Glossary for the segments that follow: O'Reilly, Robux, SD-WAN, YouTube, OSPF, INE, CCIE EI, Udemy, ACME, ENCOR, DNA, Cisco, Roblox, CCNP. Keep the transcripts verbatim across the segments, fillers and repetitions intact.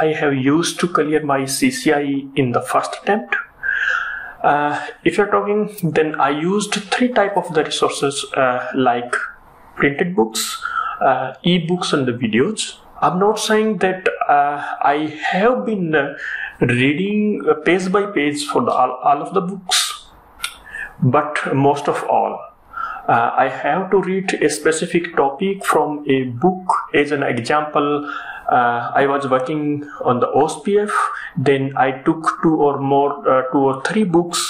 I have used to clear my C C I in the first attempt. Uh, if you're talking, then I used three type of the resources, uh, like printed books, uh, e-books and the videos. I'm not saying that uh, I have been uh, reading uh, page by page for the, all, all of the books, but most of all, uh, I have to read a specific topic from a book. As an example, uh, I was working on the O S P F, then I took two or more, uh, two or three books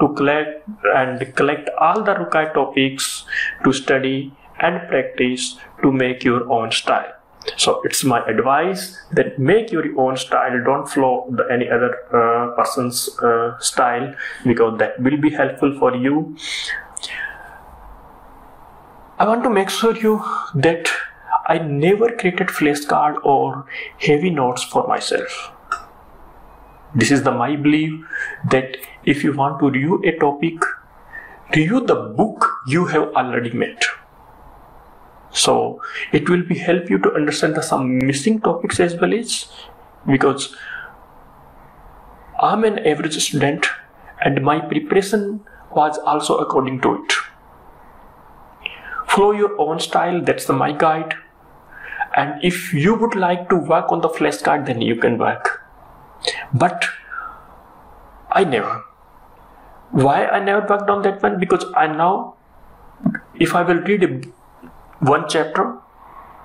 to collect and collect all the required topics to study and practice to make your own style. So it's my advice that make your own style, don't follow the, any other uh, person's uh, style, because that will be helpful for you. I want to make sure you that I never created flashcards or heavy notes for myself. This is the my belief that if you want to review a topic, review the book you have already met. So it will be help you to understand the some missing topics as well as, because I'm an average student and my preparation was also according to it. Follow your own style, that's the my guide. And if you would like to work on the flashcard, then you can work. But I never. Why I never worked on that one? Because I know if I will read a one chapter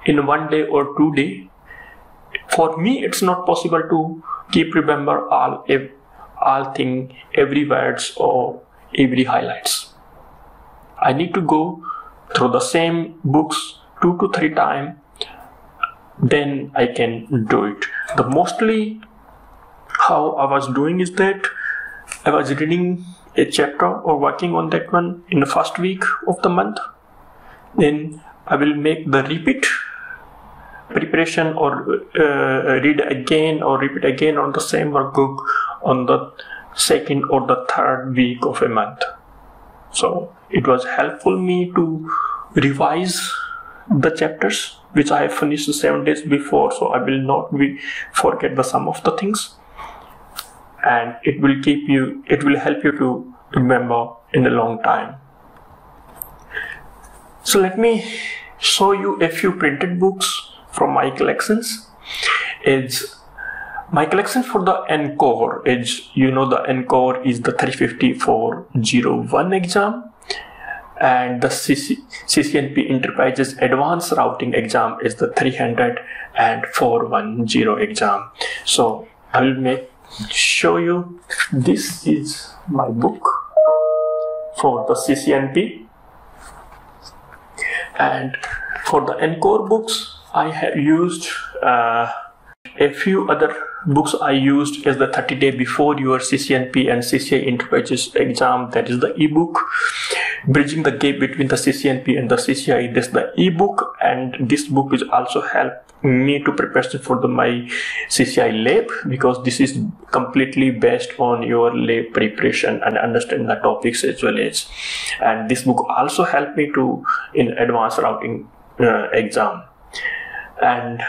in one day or two day, for me it's not possible to keep remember all all thing, every words or every highlights. I need to go through the same books two to three times, then I can do it. The mostly how I was doing is that I was reading a chapter or working on that one in the first week of the month, then I will make the repeat preparation or uh, read again or repeat again on the same workbook on the second or the third week of a month. So it was helpful me to revise the chapters which I have finished seven days before, so I will not be forget the sum of the things, and it will keep you, it will help you to remember in a long time. So let me show you a few printed books from my collections. It's my collection for the ENCOR. Is you know the ENCOR is the three fifty-four oh one exam, and the C C N P Enterprises Advanced Routing exam is the three hundred and four ten exam. So I will make show you. This is my book for the C C N P. And for the ENCOR books, I have used uh, a few other books. I used as the thirty day before your C C N P and C C I Enterprises exam, that is the ebook. Bridging the gap between the C C N P and the C C I, that's the ebook, and this book is also helped me to prepare for the my C C I lab, because this is completely based on your lab preparation and understand the topics as well as, and this book also helped me to in advanced routing uh, exam. And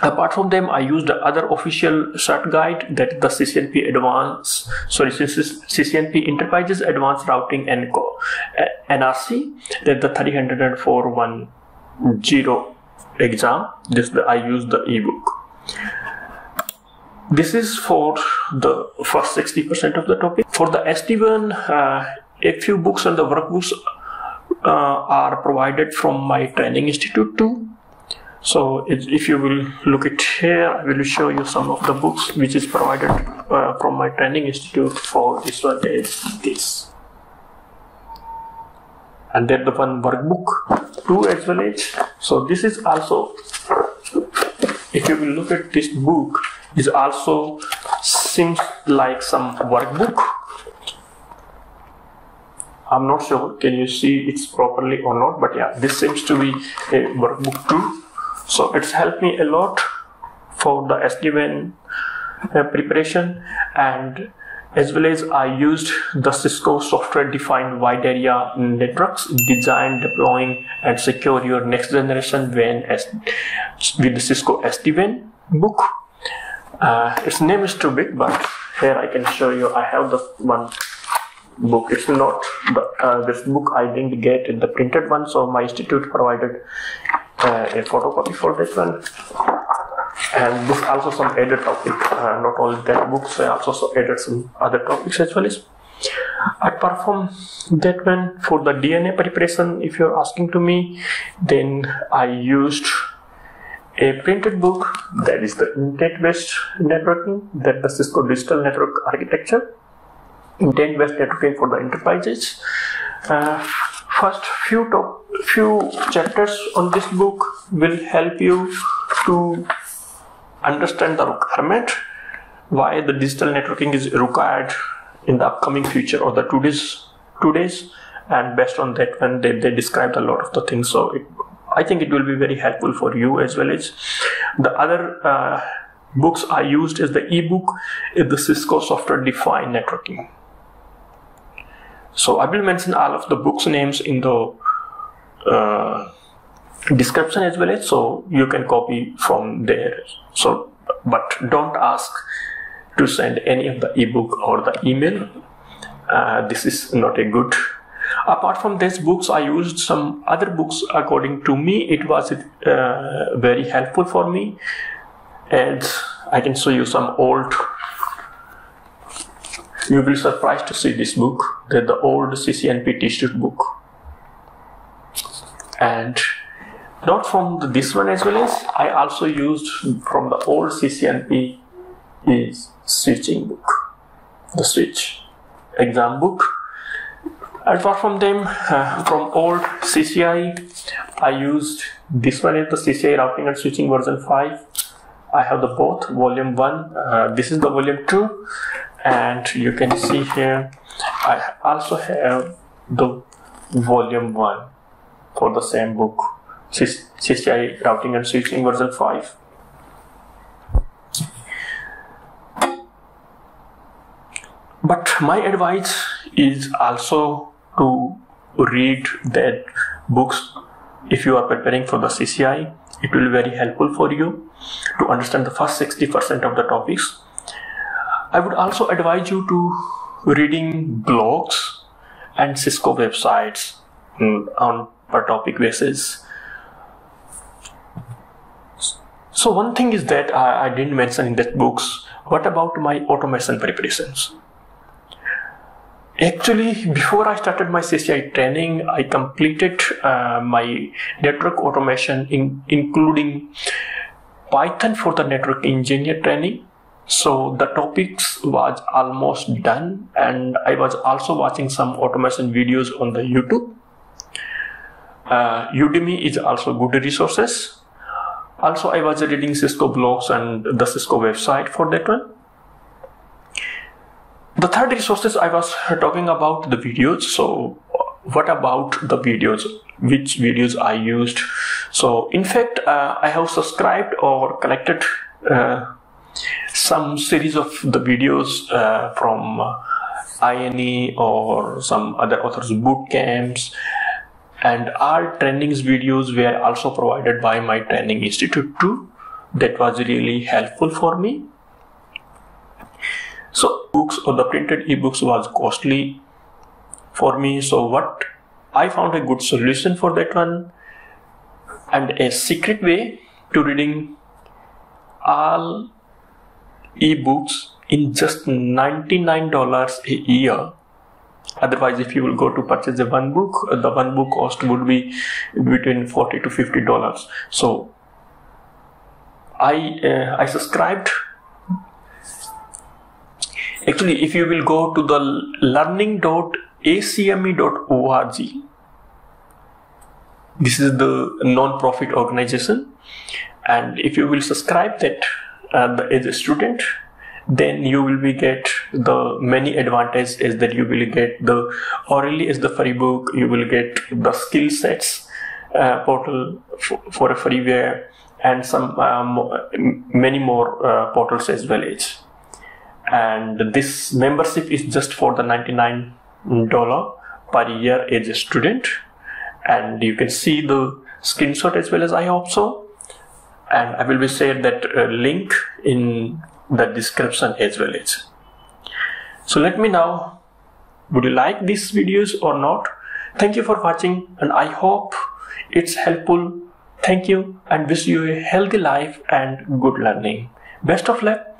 apart from them, I used the other official cert guide, that the C C N P Advanced, sorry, C C N P Enterprises Advanced Routing and N R C, that the three hundred and four ten exam. This the, I used the ebook. This is for the first sixty percent of the topic. For the S D WAN, uh, a few books and the workbooks uh, are provided from my training institute too. So if you will look at here, I will show you some of the books which is provided uh, from my training institute. For this one is this, and then the one workbook too as well as. So this is also, if you will look at this book, is also seems like some workbook. I'm not sure can you see it's properly or not, but yeah, this seems to be a workbook too. So it's helped me a lot for the S D WAN uh, preparation, and as well as I used the Cisco software defined wide area networks, design, deploying and secure your next generation W A N with the Cisco S D WAN book. Uh, its name is too big, but here I can show you. I have the one book. It's not the, uh, this book I didn't get in the printed one, so my institute provided uh, a photocopy for this one. And this also some added topic, uh, not only that book, so I also added some other topics as well. Apart from that one, for the D N A preparation, if you're asking to me, then I used a printed book, that is the intent-based networking, that the Cisco Digital Network Architecture, intent-based networking for the enterprises. Uh, first few top, few chapters on this book will help you to understand the requirement, why the digital networking is required in the upcoming future or the two days, two days, and based on that one they, they described a lot of the things. So it, I think it will be very helpful for you as well. As the other uh, books I used is the ebook is the Cisco Software Defined Networking. So I will mention all of the books names in the uh, description as well, as so you can copy from there. So but don't ask to send any of the ebook or the email. Uh, this is not a good. Apart from these books, I used some other books. According to me, it was uh, very helpful for me, and I can show you some old. You will be surprised to see this book, the, the old C C N P T-shirt book, and not from the, this one as well. As I also used from the old C C N P. Is switching book, the switch exam book. Apart from them, uh, from old C C I, I used this one is the C C I routing and switching version five. I have the both volume one. Uh, this is the volume two, and you can see here. I also have the volume one for the same book, C C I routing and switching version five. But my advice is also to read that books if you are preparing for the C C I. It will be very helpful for you to understand the first sixty percent of the topics. I would also advise you to reading blogs and Cisco websites on per topic basis. So one thing is that I, I didn't mention in that books. What about my automation preparations? Actually, before I started my C C I training, I completed uh, my network automation in, including Python for the network engineer training. So the topics was almost done, and I was also watching some automation videos on the YouTube. Uh, Udemy is also good resources. Also, I was reading Cisco blogs and the Cisco website for that one. The third resources I was talking about the videos. So what about the videos, which videos I used? So in fact, uh, I have subscribed or collected uh, some series of the videos uh, from I N E or some other authors boot camps, and all trainings videos were also provided by my training institute too. That was really helpful for me. So books or the printed ebooks was costly for me. So what I found a good solution for that one, and a secret way to reading all ebooks in just ninety-nine dollars a year. Otherwise, if you will go to purchase the one book, the one book cost would be between forty to fifty dollars. So I uh, I subscribed. Actually, if you will go to the learning dot A C M E dot org, this is the non-profit organization, and if you will subscribe that uh, the, as a student, then you will be get the many advantages. Is that you will get the O'Reilly is the free book, you will get the skill sets uh, portal for, for a freeware, and some um, many more uh, portals as well as. And this membership is just for the ninety-nine dollars per year as a student, and you can see the screenshot as well as I hope so, and I will be shared that uh, link in the description as well as. So let me know, would you like these videos or not? Thank you for watching and I hope it's helpful. Thank you and wish you a healthy life and good learning. Best of luck.